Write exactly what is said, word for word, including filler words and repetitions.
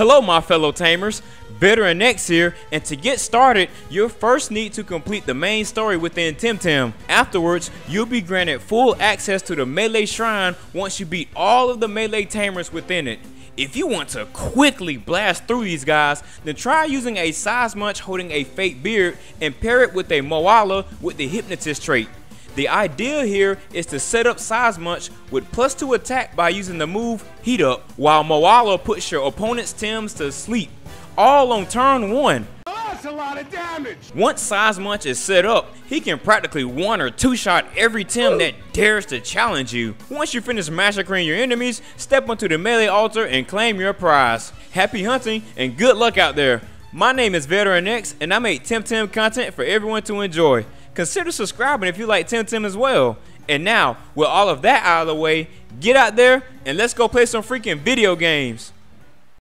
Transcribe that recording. Hello my fellow tamers, Veteran X here, and to get started, you'll first need to complete the main story within Temtem. Afterwards, you'll be granted full access to the Melee Shrine once you beat all of the Melee tamers within it. If you want to quickly blast through these guys, then try using a Size Munch holding a fake beard and pair it with a Moala with the Hypnotist trait. The idea here is to set up Size Munch with plus two attack by using the move Heat Up, while Moala puts your opponent's Tems to sleep, all on turn one. Oh, that's a lot of damage. Once Size Munch is set up, he can practically one or two shot every Tem that dares to challenge you. Once you finish massacring your enemies, step onto the melee altar and claim your prize. Happy hunting and good luck out there. My name is Veteran X, and I make Temtem content for everyone to enjoy. Consider subscribing if you like Temtem as well. And now, with all of that out of the way, get out there and let's go play some freaking video games.